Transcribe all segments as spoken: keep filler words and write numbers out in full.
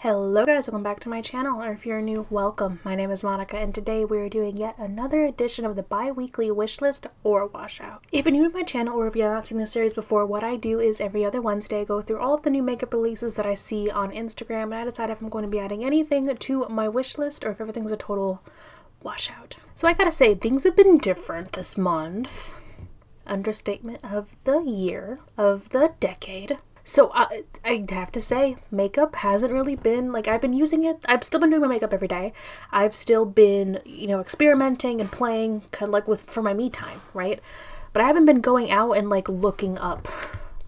Hello guys, welcome back to my channel, or if you're new, welcome. My name is Monica and today we're doing yet another edition of the bi-weekly wishlist or washout. If you're new to my channel or if you've not seen this series before, what I do is every other Wednesday I go through all of the new makeup releases that I see on Instagram and I decide if I'm going to be adding anything to my wishlist or if everything's a total washout. So I gotta say, things have been different this month. Understatement of the year, of the decade. So I, I have to say, makeup hasn't really been, like, I've been using it, I've still been doing my makeup every day. I've still been, you know, experimenting and playing, kind of like with, for my me time, right? But I haven't been going out and, like, looking up,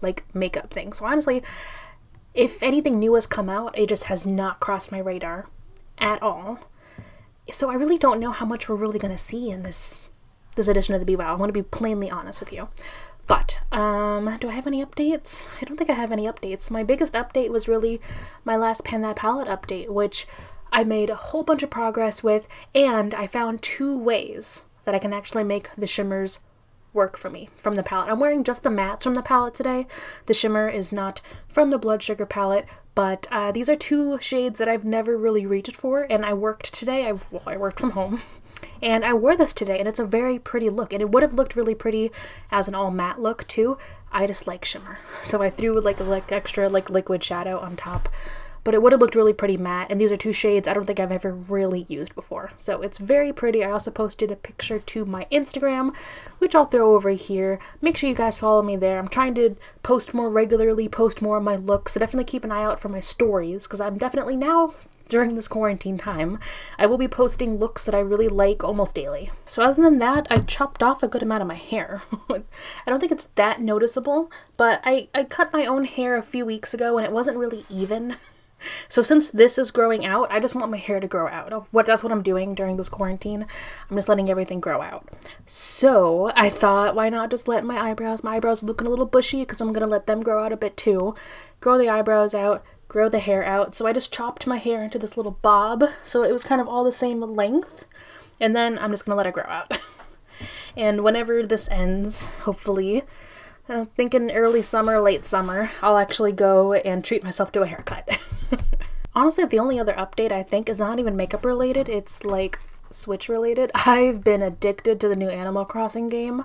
like, makeup things. So honestly, if anything new has come out, it just has not crossed my radar at all. So I really don't know how much we're really going to see in this, this edition of the BWoW. I want to be plainly honest with you. But, um, do I have any updates? I don't think I have any updates. My biggest update was really my last Pan That Palette update, which I made a whole bunch of progress with, and I found two ways that I can actually make the shimmers work for me from the palette. I'm wearing just the mattes from the palette today. The shimmer is not from the Blood Sugar palette, but uh, these are two shades that I've never really reached for, and I worked today. I, well, I worked from home. And I wore this today, and it's a very pretty look, and it would have looked really pretty as an all matte look too. I just like shimmer, so I threw like like extra like liquid shadow on top, but it would have looked really pretty matte. And these are two shades I don't think I've ever really used before, so it's very pretty. I also posted a picture to my Instagram, which I'll throw over here. Make sure you guys follow me there. I'm trying to post more regularly, post more of my looks, so definitely keep an eye out for my stories, because I'm definitely now, during this quarantine time, I will be posting looks that I really like almost daily. So other than that, I chopped off a good amount of my hair. I don't think it's that noticeable, but I, I cut my own hair a few weeks ago and it wasn't really even. So since this is growing out, I just want my hair to grow out. What that's what I'm doing during this quarantine. I'm just letting everything grow out. So I thought, why not just let my eyebrows, my eyebrows are looking a little bushy because I'm going to let them grow out a bit too. Grow the eyebrows out, grow the hair out. So I just chopped my hair into this little bob, so it was kind of all the same length, and then I'm just gonna let it grow out. And whenever this ends, hopefully, I'm thinking early summer, late summer, I'll actually go and treat myself to a haircut. Honestly, the only other update I think is not even makeup related, it's like Switch related. I've been addicted to the new Animal Crossing game.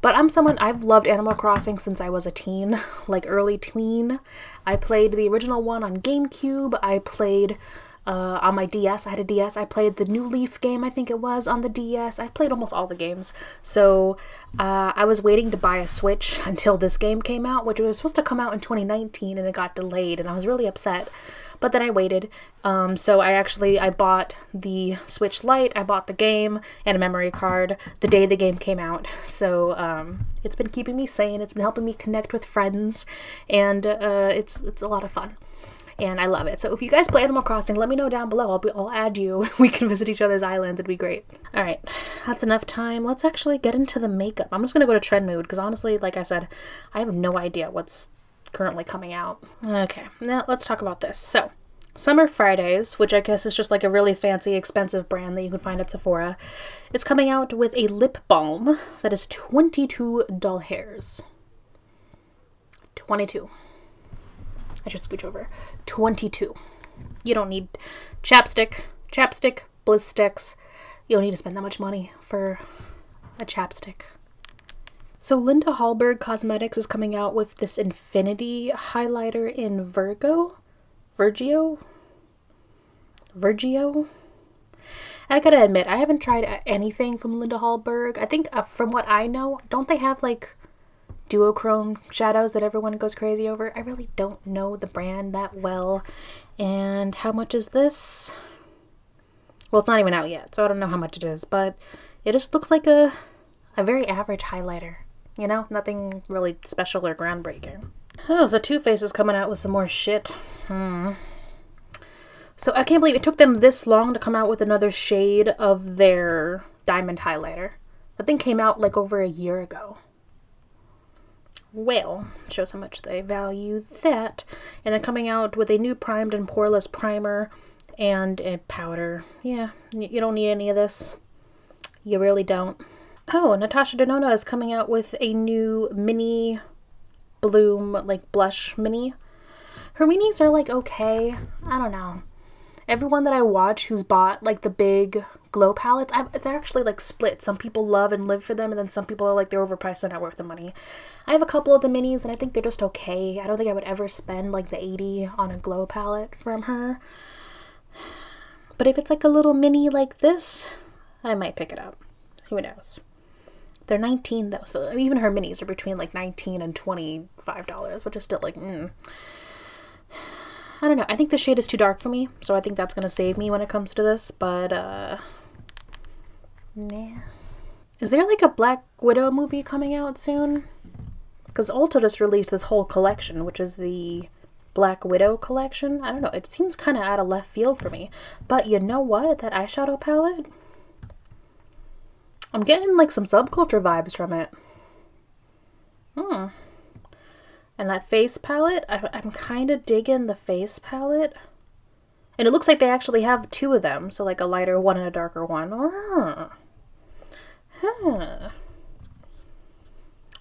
But I'm someone, I've loved Animal Crossing since I was a teen, like early tween. I played the original one on GameCube, I played uh, on my D S, I had a D S, I played the New Leaf game, I think it was, on the D S. I've played almost all the games. So uh, I was waiting to buy a Switch until this game came out, which was supposed to come out in twenty nineteen and it got delayed and I was really upset. But then I waited, um, so I actually, I bought the Switch Lite, I bought the game, and a memory card the day the game came out. So um, it's been keeping me sane, it's been helping me connect with friends, and uh, it's it's a lot of fun. And I love it. So if you guys play Animal Crossing, let me know down below. I'll, be, I'll add you. We can visit each other's islands. It'd be great. All right, that's enough time. Let's actually get into the makeup. I'm just going to go to trend mood because honestly, like I said, I have no idea what's currently coming out. Okay, now let's talk about this. So Summer Fridays, which I guess is just like a really fancy expensive brand that you can find at Sephora, is coming out with a lip balm that is twenty-two dollars. twenty-two. I should scooch over. twenty-two. You don't need chapstick, chapstick, bliss sticks. You don't need to spend that much money for a chapstick. So Linda Hallberg Cosmetics is coming out with this Infinity highlighter in Virgo, Virgio, Virgio. I gotta admit, I haven't tried anything from Linda Hallberg. I think uh, from what I know, don't they have like duochrome shadows that everyone goes crazy over? I really don't know the brand that well. And how much is this? Well, it's not even out yet, so I don't know how much it is, but it just looks like a, a very average highlighter. You know, nothing really special or groundbreaking. Oh, so Too Faced is coming out with some more shit. Hmm. So I can't believe it took them this long to come out with another shade of their diamond highlighter. That thing came out like over a year ago. Well, shows how much they value that. And they're coming out with a new primed and poreless primer and a powder. Yeah, you don't need any of this. You really don't. Oh, Natasha Denona is coming out with a new mini bloom, like blush mini. Her weenies are like okay. I don't know. Everyone that I watch who's bought like the big glow palettes, I've, they're actually like split. Some people love and live for them, and then some people are like they're overpriced and not worth the money. I have a couple of the minis and I think they're just okay. I don't think I would ever spend like the eighty on a glow palette from her. But if it's like a little mini like this, I might pick it up. Who knows? They're nineteen though, so even her minis are between like nineteen and twenty-five dollars, which is still like, mm. I don't know. I think the shade is too dark for me, so I think that's going to save me when it comes to this, but, uh, nah. Is there, like, a Black Widow movie coming out soon? Because Ulta just released this whole collection, which is the Black Widow collection. I don't know. It seems kind of out of left field for me, but you know what? That eyeshadow palette? I'm getting, like, some subculture vibes from it. Hmm. And that face palette, I, I'm kind of digging the face palette. And it looks like they actually have two of them. So like a lighter one and a darker one. Oh. Huh.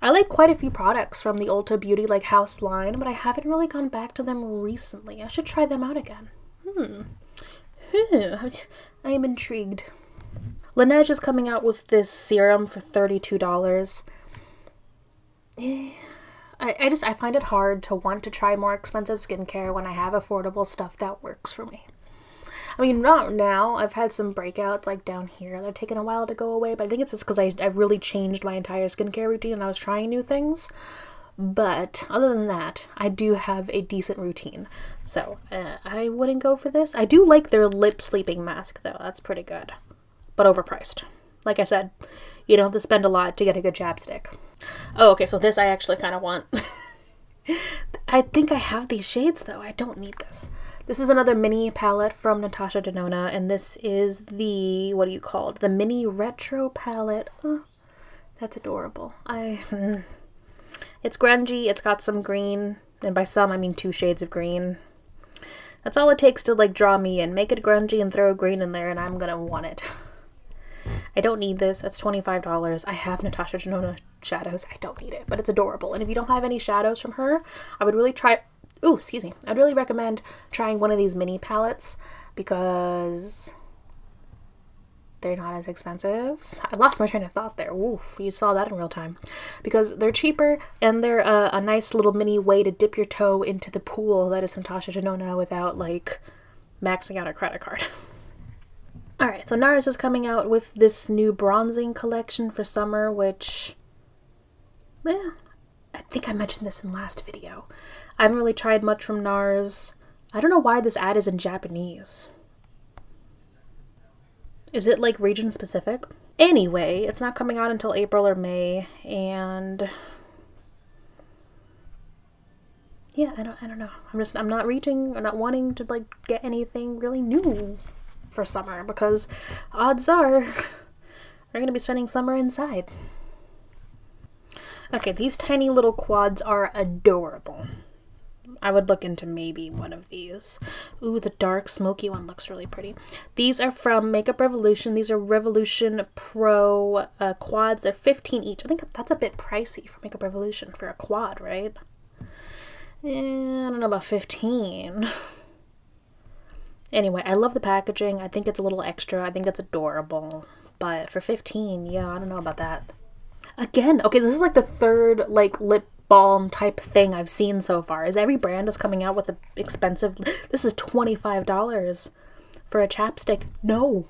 I like quite a few products from the Ulta Beauty like house line, but I haven't really gone back to them recently. I should try them out again. Hmm. Hmm. I am intrigued. Laneige is coming out with this serum for thirty-two dollars. Eh. I, I just, I find it hard to want to try more expensive skincare when I have affordable stuff that works for me. I mean, not now. I've had some breakouts like down here. They're taking a while to go away, but I think it's just because I, I really changed my entire skincare routine and I was trying new things. But other than that, I do have a decent routine. So uh, I wouldn't go for this. I do like their lip sleeping mask though. That's pretty good, but overpriced. Like I said, you don't have to spend a lot to get a good chapstick. Oh, okay, so this I actually kind of want. I think I have these shades, though. I don't need this. This is another mini palette from Natasha Denona, and this is the, what do you call it? The mini retro palette. Oh, that's adorable. I. Mm. It's grungy. It's got some green, and by some, I mean two shades of green. That's all it takes to, like, draw me in. Make it grungy and throw green in there, and I'm gonna want it. I don't need this. It's twenty-five dollars. I have Natasha Denona shadows. I don't need it, but it's adorable. And if you don't have any shadows from her, I would really try... Ooh, excuse me. I'd really recommend trying one of these mini palettes because they're not as expensive. I lost my train of thought there. Woof, you saw that in real time. Because they're cheaper and they're a, a nice little mini way to dip your toe into the pool that is Natasha Denona without, like, maxing out a credit card. Alright, so NARS is coming out with this new bronzing collection for summer, which, eh, I think I mentioned this in last video. I haven't really tried much from NARS. I don't know why this ad is in Japanese. Is it like region specific? Anyway, it's not coming out until April or May, and yeah, I don't, I don't know. I'm just, I'm not reaching, I'm not wanting to like get anything really new for summer because odds are we're gonna be spending summer inside. Okay, these tiny little quads are adorable. I would look into maybe one of these. Ooh, the dark smoky one looks really pretty. These are from Makeup Revolution. These are Revolution Pro uh, quads. They're fifteen each. I think that's a bit pricey for Makeup Revolution for a quad, right? Eh, I don't know about fifteen. Anyway, I love the packaging. I think it's a little extra. I think it's adorable. But for fifteen, yeah, I don't know about that. Again, okay, this is like the third like lip balm type thing I've seen so far. Is every brand is coming out with an expensive... This is twenty-five dollars for a chapstick. No!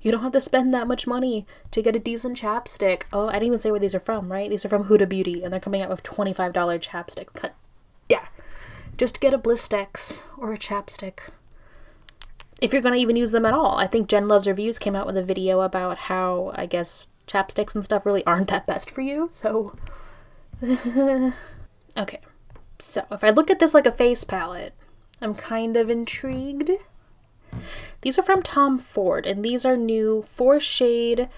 You don't have to spend that much money to get a decent chapstick. Oh, I didn't even say where these are from, right? These are from Huda Beauty, and they're coming out with twenty-five dollar chapstick. Cut. Yeah. Just get a Blistex or a chapstick. If you're going to even use them at all. I think Jen Loves Reviews came out with a video about how, I guess, chapsticks and stuff really aren't that best for you, so... Okay, so if I look at this like a face palette, I'm kind of intrigued. These are from Tom Ford, and these are new four shade,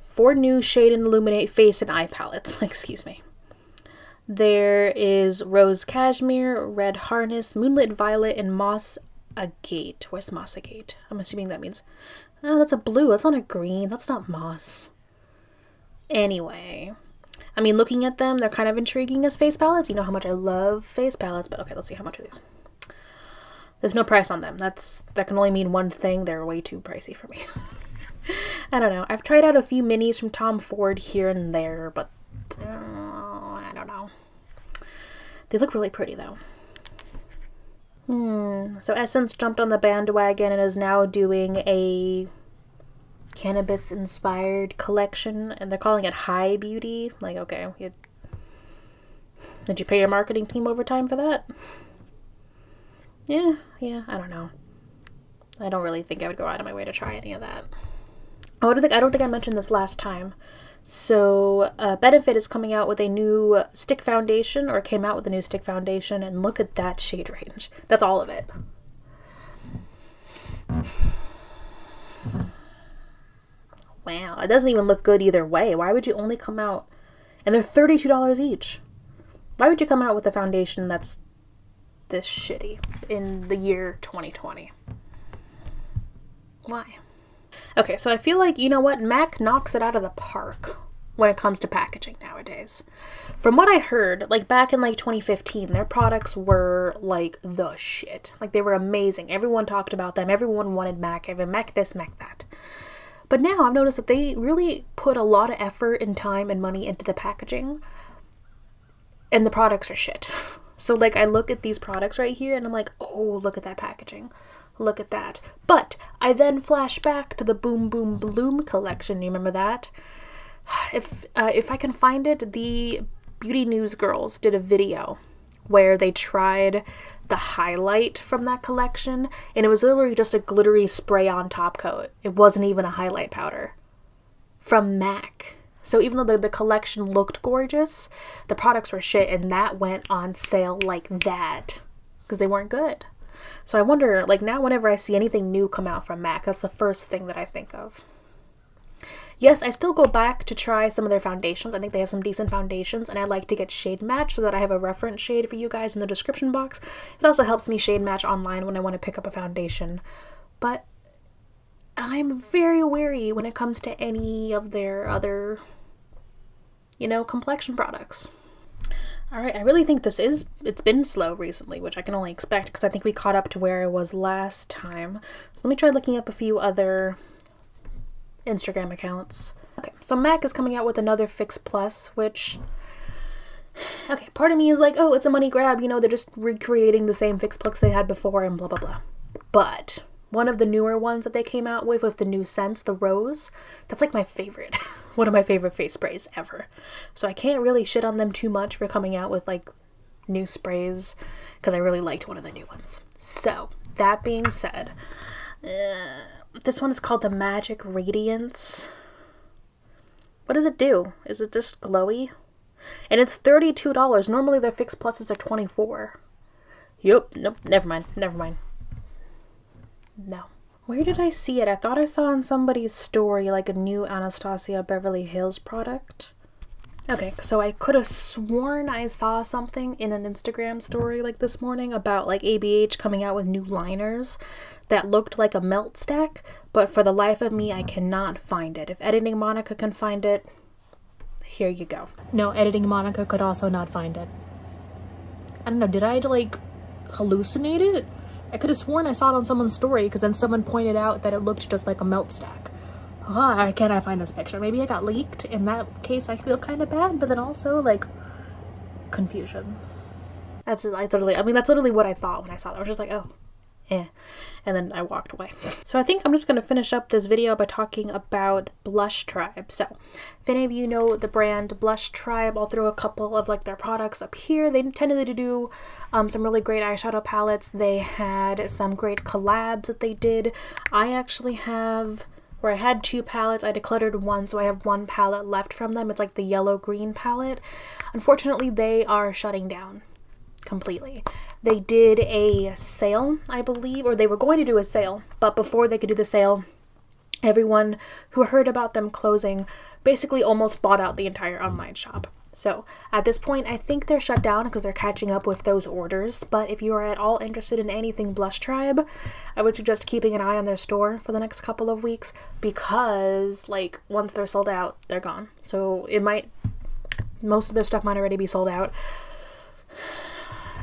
four new shade and illuminate face and eye palettes, excuse me. There is Rose Cashmere, Red Harness, Moonlit Violet, and Moss Agate. Where's Moss Agate? I'm assuming that means... Oh, that's a blue. That's not a green. That's not moss. Anyway, I mean, looking at them, they're kind of intriguing as face palettes. You know how much I love face palettes, but okay, let's see how much are these. There's no price on them. That's, that can only mean one thing. They're way too pricey for me. I don't know. I've tried out a few minis from Tom Ford here and there, but uh, I don't know. They look really pretty though. Hmm. So Essence jumped on the bandwagon and is now doing a cannabis inspired collection, and they're calling it High Beauty. Like, okay, you, did you pay your marketing team overtime for that? Yeah, yeah, I don't know. I don't really think I would go out of my way to try any of that. I don't think, I don't think I mentioned this last time. So uh, Benefit is coming out with a new stick foundation, or came out with a new stick foundation, and look at that shade range. That's all of it. Wow, it doesn't even look good either way. Why would you only come out, and they're thirty-two dollars each. Why would you come out with a foundation that's this shitty in the year twenty twenty? Why? Okay, so I feel like, you know what, MAC knocks it out of the park when it comes to packaging nowadays. From what I heard, like back in like twenty fifteen, their products were like the shit. Like they were amazing. Everyone talked about them. Everyone wanted MAC. Even MAC this, MAC that. But now I've noticed that they really put a lot of effort and time and money into the packaging, and the products are shit. So like I look at these products right here and I'm like, oh, look at that packaging. Look at that. But I then flash back to the Boom Boom Bloom collection. You remember that? If uh, if I can find it, the Beauty News Girls did a video where they tried the highlight from that collection, and it was literally just a glittery spray-on top coat. It wasn't even a highlight powder from MAC. So even though the, the collection looked gorgeous, the products were shit, and that went on sale like that because they weren't good. So I wonder, like now whenever I see anything new come out from MAC, that's the first thing that I think of. Yes, I still go back to try some of their foundations. I think they have some decent foundations, and I like to get shade matched so that I have a reference shade for you guys in the description box. It also helps me shade match online when I want to pick up a foundation. But I'm very wary when it comes to any of their other, you know, complexion products. All right, I really think this is, it's been slow recently, which I can only expect because I think we caught up to where I was last time. So let me try looking up a few other Instagram accounts. Okay, so MAC is coming out with another Fix Plus, which, okay, part of me is like, oh, it's a money grab, you know, they're just recreating the same Fix Plus they had before and blah, blah, blah. But one of the newer ones that they came out with, with the new scents, the Rose, that's like my favorite. One of my favorite face sprays ever. So I can't really shit on them too much for coming out with like new sprays, because I really liked one of the new ones. So that being said, uh, this one is called the Magic Radiance. What does it do? Is it just glowy? And it's thirty-two dollars. Normally their Fix Pluses are twenty-four dollars. Yup. Nope. Never mind. Never mind. No. Where did I see it? I thought I saw in somebody's story like a new Anastasia Beverly Hills product. Okay, so I could have sworn I saw something in an Instagram story like this morning about like A B H coming out with new liners that looked like a melt stack, but for the life of me, I cannot find it. If Editing Monica can find it, here you go. No, Editing Monica could also not find it. I don't know, did I like hallucinate it? I could have sworn I saw it on someone's story because then someone pointed out that it looked just like a melt stack. Ah, oh, can't I find this picture? Maybe I got leaked. In that case, I feel kind of bad, but then also like confusion. That's I literally, I mean, that's literally what I thought when I saw that. I was just like, oh, eh. And then I walked away. So I think I'm just going to finish up this video by talking about Blush Tribe. So if any of you know the brand Blush Tribe, I'll throw a couple of like their products up here. They tended to do um, some really great eyeshadow palettes. They had some great collabs that they did. I actually have, where I had two palettes, I decluttered one, so I have one palette left from them. It's like the yellow-green palette. Unfortunately, they are shutting down completely. They did a sale, I believe, or they were going to do a sale, but before they could do the sale, everyone who heard about them closing basically almost bought out the entire online shop. So at this point, I think they're shut down because they're catching up with those orders. But if you are at all interested in anything Blush Tribe, I would suggest keeping an eye on their store for the next couple of weeks, because like once they're sold out, they're gone. So it might Most of their stuff might already be sold out.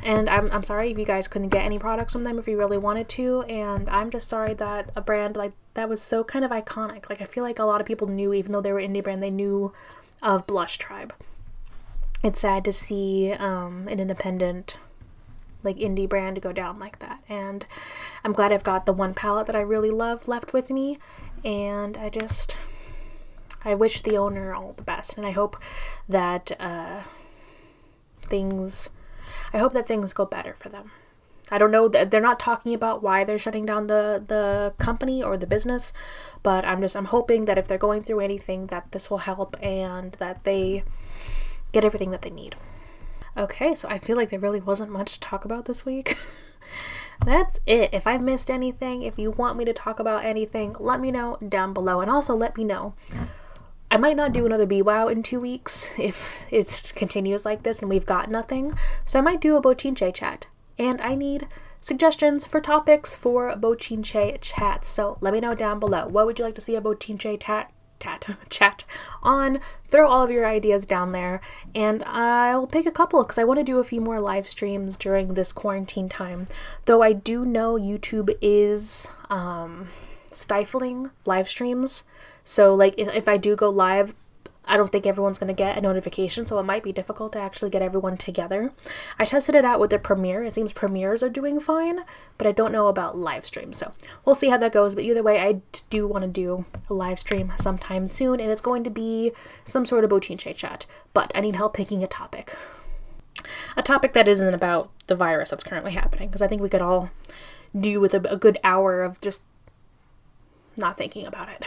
And I'm, I'm sorry if you guys couldn't get any products from them if you really wanted to. And I'm just sorry that a brand like that was so kind of iconic. Like, I feel like a lot of people knew, even though they were an indie brand, they knew of Blush Tribe. It's sad to see um, an independent, like, indie brand go down like that. And I'm glad I've got the one palette that I really love left with me. And I just, I wish the owner all the best. And I hope that uh, things... I hope that things go better for them. I don't know, that they're not talking about why they're shutting down the the company or the business, but I'm just I'm hoping that if they're going through anything, that this will help and that they get everything that they need. Okay, so I feel like there really wasn't much to talk about this week. That's it. If I missed anything, if you want me to talk about anything, let me know down below, and also let me know. I might not do another BWoW in two weeks if it continues like this and we've got nothing. So I might do a Bochinche chat. And I need suggestions for topics for Bochinche chat. So let me know down below. What would you like to see a Bochinche tat, tat, chat on? Throw all of your ideas down there. And I'll pick a couple because I want to do a few more live streams during this quarantine time. Though I do know YouTube is um, stifling live streams. So, like, if, if I do go live, I don't think everyone's going to get a notification, so it might be difficult to actually get everyone together. I tested it out with the premiere. It seems premieres are doing fine, but I don't know about live streams, so we'll see how that goes. But either way, I do want to do a live stream sometime soon, and it's going to be some sort of Bochinche chat, but I need help picking a topic. A topic that isn't about the virus that's currently happening, because I think we could all do with a, a good hour of just not thinking about it.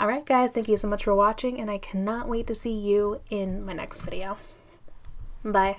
Alright guys, thank you so much for watching, and I cannot wait to see you in my next video. Bye.